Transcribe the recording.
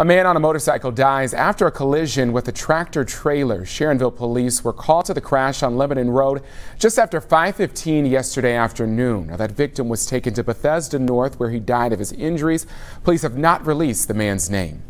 A man on a motorcycle dies after a collision with a tractor trailer. Sharonville Police were called to the crash on Lebanon Road just after 5:15 yesterday afternoon. Now, that victim was taken to Bethesda North, where he died of his injuries. Police have not released the man's name.